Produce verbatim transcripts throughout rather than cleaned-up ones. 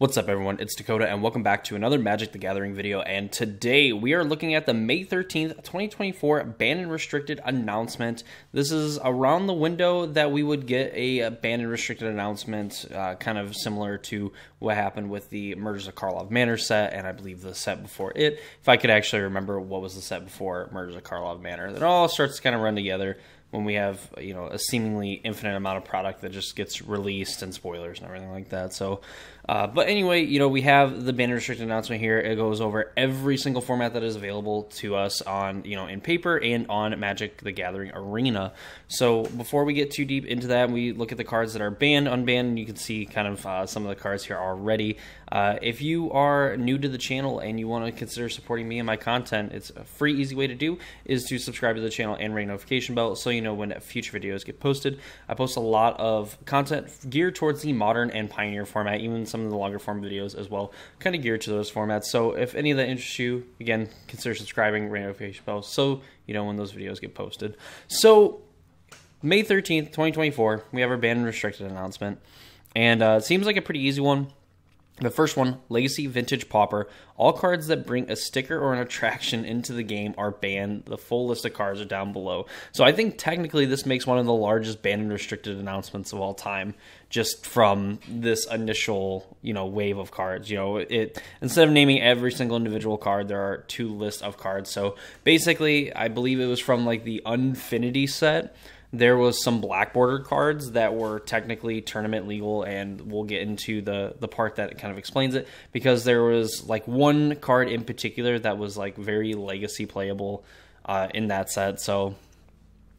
What's up everyone, it's Dakota and welcome back to another Magic the Gathering video, and today we are looking at the May thirteenth twenty twenty-four Banned and Restricted announcement. This is around the window that we would get a Banned and Restricted announcement, uh, kind of similar to what happened with the Murders of Karlov Manor set, and I believe the set before it. If I could actually remember what was the set before Murders of Karlov Manor, it all starts to kind of run together when we have, you know, a seemingly infinite amount of product that just gets released and spoilers and everything like that. So, uh, but anyway, you know, we have the Banned and Restricted announcement here. It goes over every single format that is available to us on, you know, in paper and on Magic the Gathering Arena. So before we get too deep into that, we look at the cards that are banned, unbanned. You can see kind of uh, some of the cards here already. Uh, if you are new to the channel and you want to consider supporting me and my content, it's a free, easy way to do is to subscribe to the channel and ring the notification bell so you You know when future videos get posted. I post a lot of content geared towards the Modern and Pioneer format, even some of the longer form videos as well, kind of geared to those formats. So if any of that interests you, again, consider subscribing, ring the notification bell, so you know when those videos get posted. So May thirteenth twenty twenty-four, we have our Banned and Restricted announcement, and uh, it seems like a pretty easy one. The first one, Legacy, Vintage, Pauper. All cards that bring a sticker or an attraction into the game are banned. The full list of cards are down below. So I think technically this makes one of the largest banned and restricted announcements of all time, just from this initial, you know, wave of cards. You know, it instead of naming every single individual card, there are two lists of cards. So basically, I believe it was from like the Unfinity set. There was some black border cards that were technically tournament legal, and we'll get into the, the part that kind of explains it, because there was like one card in particular that was like very legacy playable uh, in that set. So,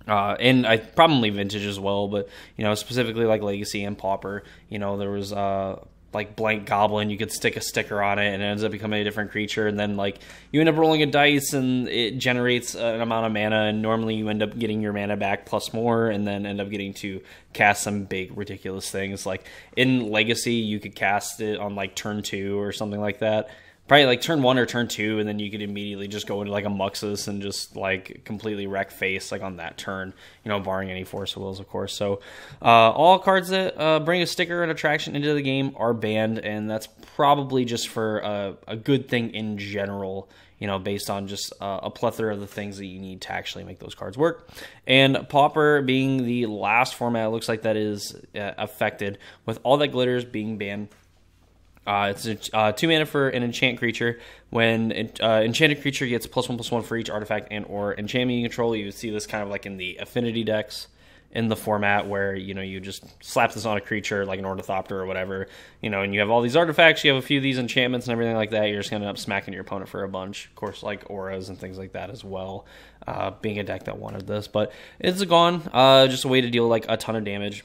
uh, and I probably vintage as well, but you know, specifically like legacy and pauper, you know, there was uh like Blank Goblin. You could stick a sticker on it and it ends up becoming a different creature, and then like you end up rolling a dice and it generates an amount of mana, and normally you end up getting your mana back plus more, and then end up getting to cast some big ridiculous things. Like in Legacy you could cast it on like turn two or something like that, probably like turn one or turn two, and then you could immediately just go into like a Muxus and just like completely wreck face like on that turn, you know, barring any force of wills, of course. So uh, all cards that uh, bring a sticker and attraction into the game are banned, and that's probably just for a, a good thing in general, you know, based on just uh, a plethora of the things that you need to actually make those cards work. And Pauper being the last format, it looks like that is uh, affected, with all that glitters being banned. Uh, it's a uh, two mana for an enchant creature. When an uh, enchanted creature gets plus one plus one for each artifact and or enchantment you control. You see this kind of like in the affinity decks in the format, where, you know, you just slap this on a creature like an Ornithopter or whatever, you know, and you have all these artifacts, you have a few of these enchantments and everything like that. You're just gonna end up smacking your opponent for a bunch, of course, like auras and things like that as well, uh, being a deck that wanted this. But it's gone, uh, just a way to deal like a ton of damage.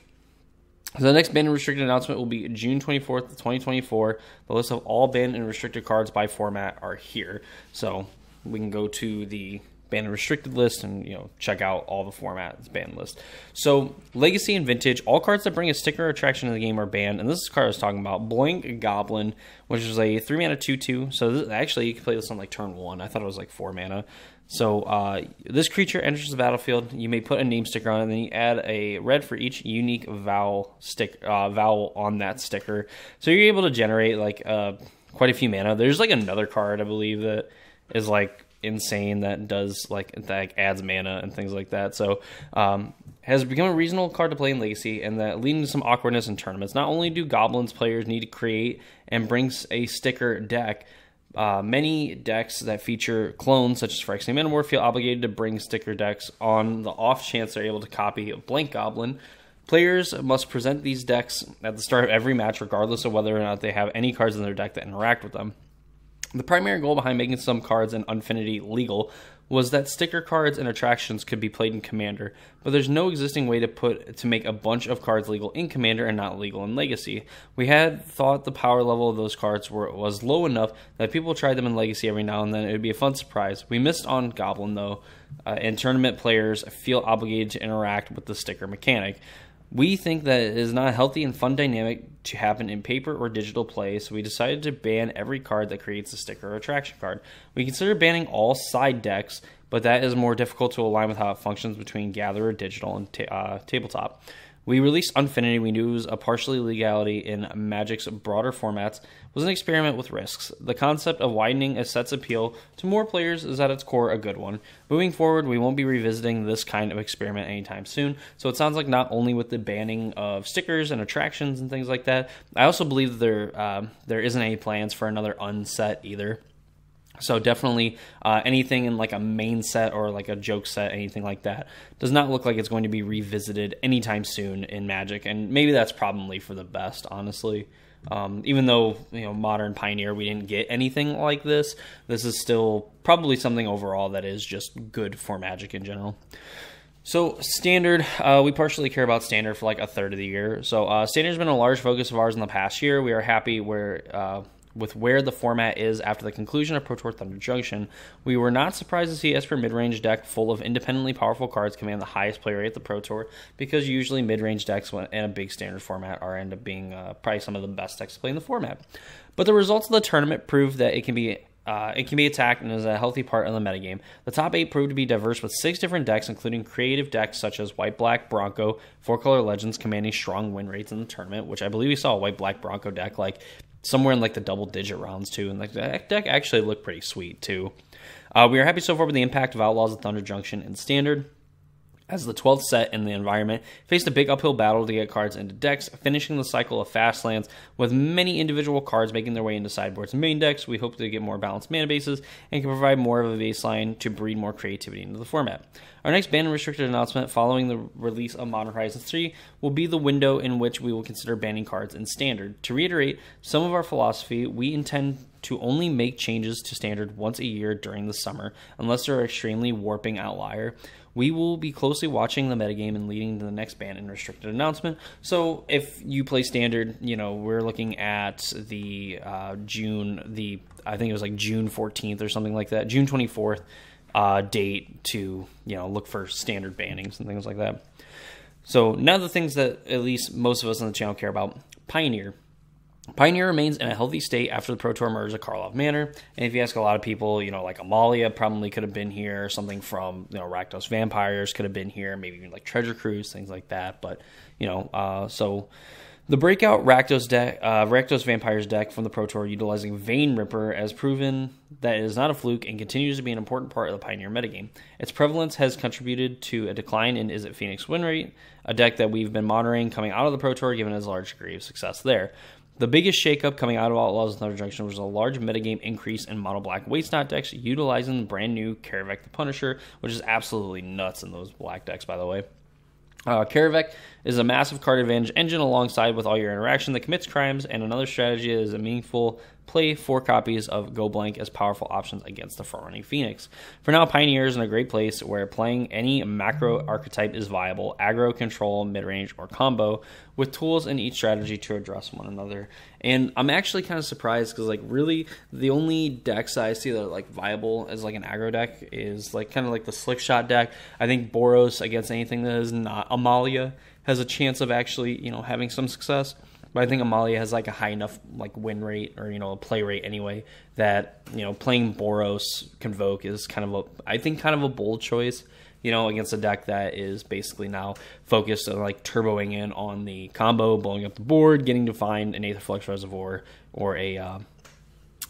So the next banned and restricted announcement will be June twenty-fourth twenty twenty-four. The list of all banned and restricted cards by format are here. So we can go to the banned and restricted list and, you know, check out all the formats banned list. So Legacy and Vintage, all cards that bring a sticker or attraction to the game are banned. And this is the card I was talking about, Blank Goblin, which is a three mana two two. So this, actually you can play this on like turn one. I thought it was like four mana. So uh, this creature enters the battlefield. You may put a name sticker on it, and then you add a red for each unique vowel stick uh, vowel on that sticker. So you're able to generate like uh, quite a few mana. There's like another card I believe that is like insane that does like that like, adds mana and things like that. So um, has become a reasonable card to play in Legacy, and that leading to some awkwardness in tournaments. Not only do goblins players need to create and brings a sticker deck. Uh, many decks that feature clones, such as Phyrexian Manowar, feel obligated to bring sticker decks on the off chance they're able to copy a Blank Goblin. Players must present these decks at the start of every match, regardless of whether or not they have any cards in their deck that interact with them. The primary goal behind making some cards in Unfinity legal was that sticker cards and attractions could be played in Commander, but there's no existing way to put to make a bunch of cards legal in Commander and not legal in Legacy. We had thought the power level of those cards were, was low enough that people tried them in Legacy every now and then. It would be a fun surprise. We missed on Goblin, though, uh, and tournament players feel obligated to interact with the sticker mechanic. We think that it is not a healthy and fun dynamic to happen in paper or digital play, so we decided to ban every card that creates a sticker or attraction card. We consider banning all side decks, but that is more difficult to align with how it functions between Gatherer, Digital, and ta uh, Tabletop. We released Unfinity. We knew it was a partially legality in Magic's broader formats. It was an experiment with risks. The concept of widening a set's appeal to more players is at its core a good one. Moving forward, we won't be revisiting this kind of experiment anytime soon, so it sounds like not only with the banning of stickers and attractions and things like that, I also believe there, um, there isn't any plans for another unset either. So definitely uh, anything in like a main set or like a joke set, anything like that, does not look like it's going to be revisited anytime soon in Magic. And maybe that's probably for the best, honestly. Um, even though, you know, Modern, Pioneer, we didn't get anything like this, this is still probably something overall that is just good for Magic in general. So Standard, uh, we partially care about Standard for like a third of the year. So uh, Standard's been a large focus of ours in the past year. We are happy where... Uh, with where the format is after the conclusion of Pro Tour Thunder Junction. We were not surprised to see Esper mid-range deck full of independently powerful cards command the highest play rate at the Pro Tour, because usually mid-range decks in a big Standard format are end up being uh, probably some of the best decks to play in the format. But the results of the tournament proved that it can be Uh, it can be attacked and is a healthy part of the metagame. The top eight proved to be diverse with six different decks, including creative decks such as White Black Bronco, Four Color Legends, commanding strong win rates in the tournament, which I believe we saw a White Black Bronco deck like somewhere in like the double digit rounds too, and like that deck actually looked pretty sweet too. Uh, we are happy so far with the impact of Outlaws of Thunder Junction and Standard, as the twelfth set in the environment faced a big uphill battle to get cards into decks, finishing the cycle of Fastlands with many individual cards making their way into sideboards and main decks. We hope to get more balanced mana bases and can provide more of a baseline to breed more creativity into the format. Our next ban and restricted announcement following the release of Modern Horizons three will be the window in which we will consider banning cards in Standard. To reiterate some of our philosophy, we intend to only make changes to Standard once a year during the summer, unless they're an extremely warping outlier. We will be closely watching the metagame and leading to the next ban and restricted announcement. So if you play Standard, you know, we're looking at the uh, June, the I think it was like June fourteenth or something like that, June twenty-fourth uh, date to, you know, look for Standard bannings and things like that. So now the things that at least most of us on the channel care about. Pioneer. Pioneer remains in a healthy state after the Pro Tour Murders of Karlov Manor, and if you ask a lot of people, you know, like Amalia probably could have been here, something from, you know, Rakdos Vampires could have been here, maybe even like Treasure Cruise, things like that, but, you know, uh, so... The breakout Rakdos deck, uh, Rakdos Vampires deck from the Pro Tour utilizing Vein Ripper has proven that it is not a fluke and continues to be an important part of the Pioneer metagame. Its prevalence has contributed to a decline in Izzet Phoenix win rate, a deck that we've been monitoring coming out of the Pro Tour given its large degree of success there. The biggest shakeup coming out of Outlaws and Thunder Junction was a large metagame increase in mono black Wasteland decks utilizing the brand new Kraven the Punisher, which is absolutely nuts in those black decks, by the way. Uh, Karavec is a massive card advantage engine alongside with all your interaction that commits crimes, and another strategy that is a meaningful play four copies of Go Blank as powerful options against the front-running Phoenix. For now, Pioneer is in a great place where playing any macro archetype is viable, aggro, control, mid-range, or combo, with tools in each strategy to address one another. And I'm actually kind of surprised because, like, really, the only decks I see that are, like, viable as, like, an aggro deck is, like, kind of like the Slickshot deck. I think Boros against anything that is not Amalia has a chance of actually, you know, having some success. But I think Amalia has like a high enough like win rate or, you know, a play rate anyway that, you know, playing Boros Convoke is kind of a, I think kind of a bold choice, you know, against a deck that is basically now focused on like turboing in on the combo, blowing up the board, getting to find an Aetherflux Reservoir or a, uh,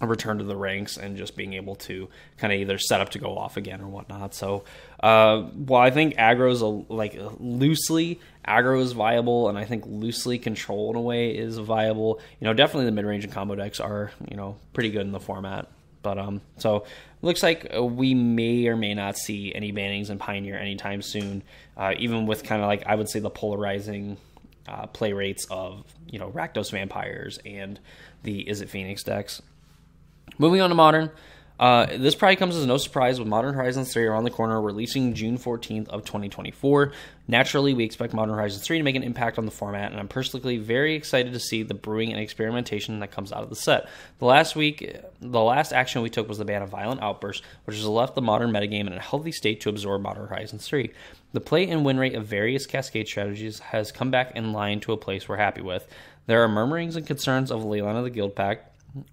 a Return to the Ranks, and just being able to kind of either set up to go off again or whatnot. So uh, while I think aggro is a, like loosely aggro is viable, and I think loosely control in a way is viable, you know, definitely the mid-range and combo decks are, you know, pretty good in the format. But um, so looks like we may or may not see any bannings in Pioneer anytime soon, uh, even with kind of like I would say the polarizing uh, play rates of, you know, Rakdos Vampires and the Izzet Phoenix decks. Moving on to Modern, uh, this probably comes as no surprise with Modern Horizons three around the corner, releasing June fourteenth of twenty twenty-four. Naturally, we expect Modern Horizons three to make an impact on the format, and I'm personally very excited to see the brewing and experimentation that comes out of the set. The last week, the last action we took was the ban of Violent Outburst, which has left the Modern metagame in a healthy state to absorb Modern Horizons three. The play and win rate of various cascade strategies has come back in line to a place we're happy with. There are murmurings and concerns of Leyline of the Guildpact,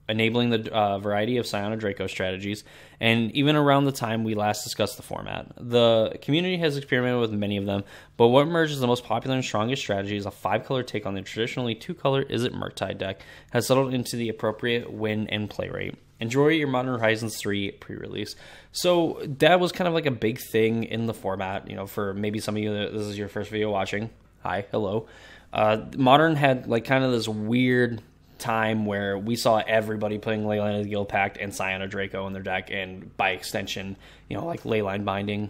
enabling the uh, variety of Scion and Draco strategies, and even around the time we last discussed the format, the community has experimented with many of them, but what emerged as the most popular and strongest strategy is a five-color take on the traditionally two-color Izzet Murktide deck has settled into the appropriate win and play rate. Enjoy your Modern Horizons three pre-release. So that was kind of like a big thing in the format, you know, for maybe some of you, this is your first video watching. Hi, hello. Uh, Modern had like kind of this weird time where we saw everybody playing Leyline of the Guildpact and Scion or Draco in their deck, and by extension, you know, like Leyline Binding.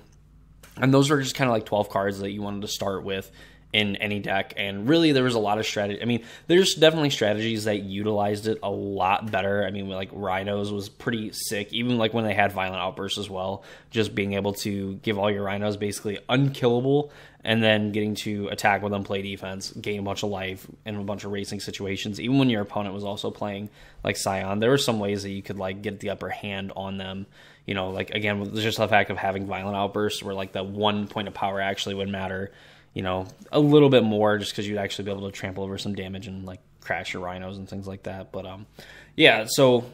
And those were just kind of like twelve cards that you wanted to start with in any deck. And really, there was a lot of strategy. I mean, there's definitely strategies that utilized it a lot better. I mean, like Rhinos was pretty sick, even like when they had Violent Outbursts as well. Just being able to give all your Rhinos basically unkillable, and then getting to attack with them, play defense, gain a bunch of life in a bunch of racing situations. Even when your opponent was also playing like Scion, there were some ways that you could like get the upper hand on them. You know, like again, with just the fact of having Violent Outbursts, where like that one point of power actually would matter, you know, a little bit more, just because you'd actually be able to trample over some damage and like crash your Rhinos and things like that. But um, yeah, so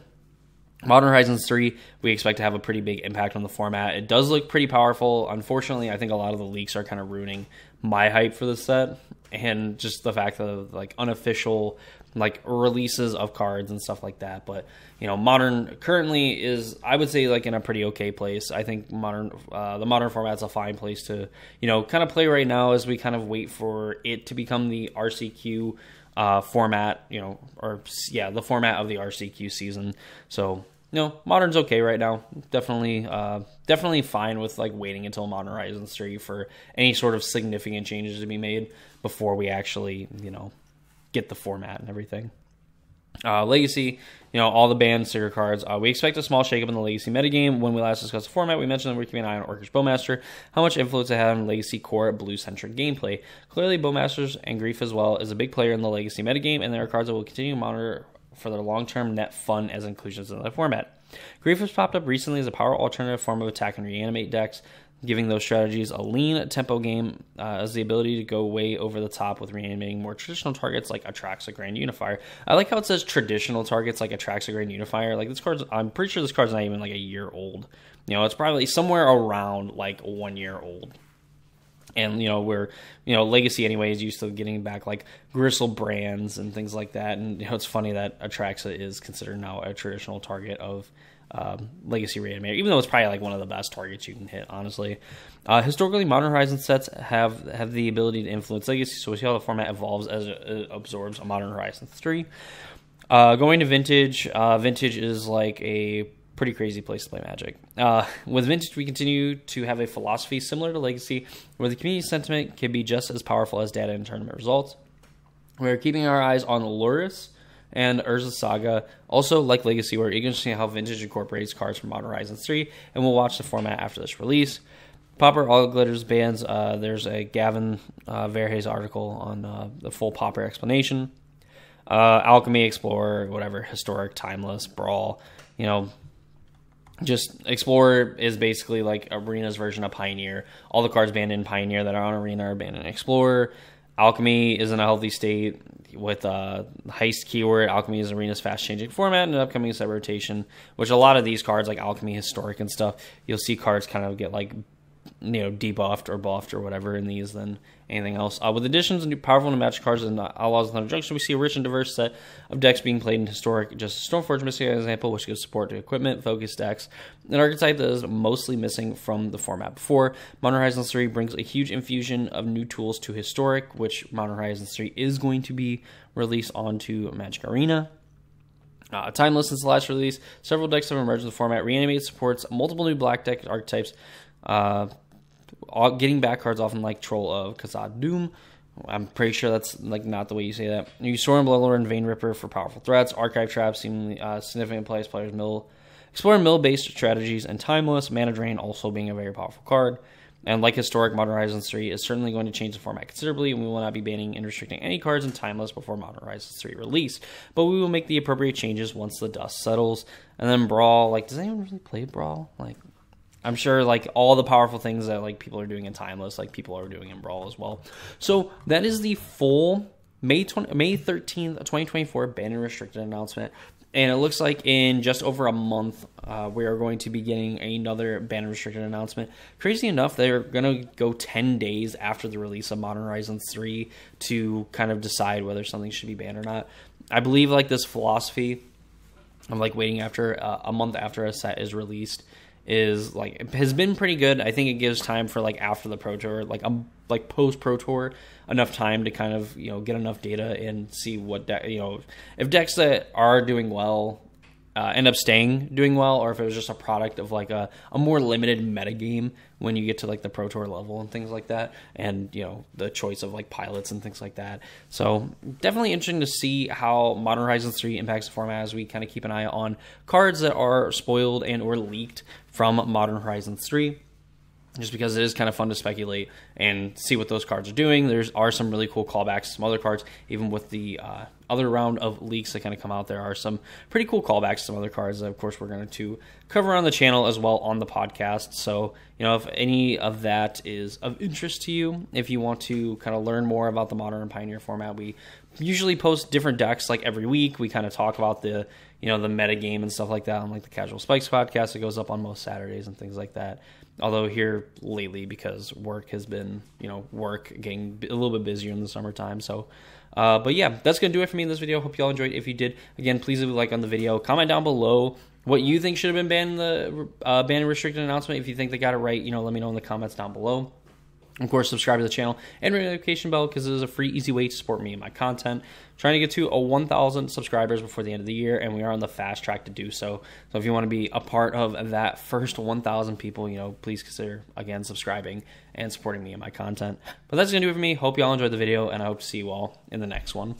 Modern Horizons three, we expect to have a pretty big impact on the format. It does look pretty powerful. Unfortunately, I think a lot of the leaks are kind of ruining my hype for this set, and just the fact of like unofficial like releases of cards and stuff like that. But you know, Modern currently is, I would say, like in a pretty okay place. I think Modern, uh, the Modern format's a fine place to, you know, kind of play right now as we kind of wait for it to become the R C Q Uh, format, you know, or yeah, the format of the R C Q season. So, you know, Modern's okay right now. Definitely, uh, definitely fine with like waiting until Modern Horizons three for any sort of significant changes to be made before we actually, you know, get the format and everything. Uh, Legacy, you know, all the banned sticker cards. Uh, we expect a small shakeup in the Legacy metagame. When we last discussed the format, we mentioned that we're keeping an eye on Orcish Bowmaster, how much influence it had on Legacy core blue-centric gameplay. Clearly, Bowmasters and Grief as well is a big player in the Legacy metagame, and there are cards that will continue to monitor for their long-term net fun as inclusions in the format. Grief has popped up recently as a power alternative form of attack and reanimate decks, giving those strategies a lean tempo game uh, as the ability to go way over the top with reanimating more traditional targets like Atraxa Grand Unifier. I like how it says traditional targets like Atraxa Grand Unifier. Like this card's, I'm pretty sure this card's not even like a year old. You know, it's probably somewhere around like one year old. And, you know, we're, you know, Legacy anyway is used to getting back like Gristle brands and things like that. And, you know, it's funny that Atraxa is considered now a traditional target of Um, Legacy Reanimator, even though it's probably like one of the best targets you can hit, honestly. Uh, historically, Modern Horizons sets have have the ability to influence Legacy, so we see how the format evolves as it, it absorbs a Modern Horizons three. Uh, going to Vintage, uh, Vintage is like a pretty crazy place to play Magic. Uh, with Vintage, we continue to have a philosophy similar to Legacy, where the community sentiment can be just as powerful as data and tournament results. We're keeping our eyes on Luris and Urza's Saga. Also, like Legacy, we're eager to see how Vintage incorporates cards from Modern Horizons three, and we'll watch the format after this release. Pauper All Glitters bans. Uh, there's a Gavin uh, Verhey's article on uh, the full Pauper explanation. Uh, Alchemy, Explorer, whatever, Historic, Timeless, Brawl. You know, just Explorer is basically like Arena's version of Pioneer. All the cards banned in Pioneer that are on Arena are banned in Explorer. Alchemy is in a healthy state with a heist keyword. Alchemy is Arena's fast-changing format and an upcoming set rotation, which a lot of these cards, like Alchemy, Historic, and stuff, you'll see cards kind of get, like, you know, debuffed or buffed or whatever in these than anything else. Uh, with additions and new powerful and match cards in the Outlaws of Thunder Junction, we see a rich and diverse set of decks being played in Historic. Just Stormforge missing an example, which gives support to equipment, focus decks, an archetype that is mostly missing from the format before. Modern Horizons three brings a huge infusion of new tools to Historic, which Modern Horizons three is going to be released onto Magic Arena. Uh, Timeless since the last release, several decks have emerged in the format. Reanimate supports multiple new black deck archetypes, uh all, getting back cards often like Troll of Khazad Doom. I'm pretty sure that's like not the way you say that. You soar and Bloodlord and Vein Ripper for powerful threats. Archive traps seemingly uh, significant plays players mill, Explorer mill based strategies, and Timeless mana drain also being a very powerful card. And like Historic, Modern Horizons three is certainly going to change the format considerably, and we will not be banning and restricting any cards in Timeless before Modern Horizons three release. But we will make the appropriate changes once the dust settles. And then Brawl, like, does anyone really play Brawl? Like, I'm sure like all the powerful things that like people are doing in Timeless, like people are doing in Brawl as well. So that is the full May twenty May thirteenth, twenty twenty-four ban and restricted announcement. And it looks like in just over a month, uh, we are going to be getting another ban restricted announcement. Crazy enough, they're going to go ten days after the release of Modern Horizons three to kind of decide whether something should be banned or not. I believe like this philosophy of like waiting after uh, a month after a set is released is like it has been pretty good. I think it gives time for like after the Pro Tour, like um, like post Pro Tour, enough time to kind of, you know, get enough data and see what de you know if decks that are doing well uh, end up staying doing well, or if it was just a product of like a a more limited metagame when you get to like the Pro Tour level and things like that, and you know the choice of like pilots and things like that. So definitely interesting to see how Modern Horizons three impacts the format as we kind of keep an eye on cards that are spoiled and or leaked from Modern Horizons three, just because it is kind of fun to speculate and see what those cards are doing. There are some really cool callbacks to some other cards, even with the uh, other round of leaks that kind of come out. There are some pretty cool callbacks to some other cards that, of course, we're going to cover on the channel as well on the podcast. So, you know, if any of that is of interest to you, if you want to kind of learn more about the Modern and Pioneer format, we usually post different decks like every week. We kind of talk about the, you know, the meta game and stuff like that on like the Casual Spikes podcast. It goes up on most Saturdays and things like that. Although here lately, because work has been, you know, work getting a little bit busier in the summertime. So, uh, but yeah, that's going to do it for me in this video. Hope you all enjoyed. If you did, again, please leave a like on the video. Comment down below what you think should have been banned in the uh, banned restricted announcement. If you think they got it right, you know, let me know in the comments down below. Of course, subscribe to the channel and ring the notification bell because it is a free, easy way to support me and my content. I'm trying to get to a one thousand subscribers before the end of the year, and we are on the fast track to do so. So if you want to be a part of that first one thousand people, you know, please consider, again, subscribing and supporting me and my content. But that's going to do it for me. Hope you all enjoyed the video, and I hope to see you all in the next one.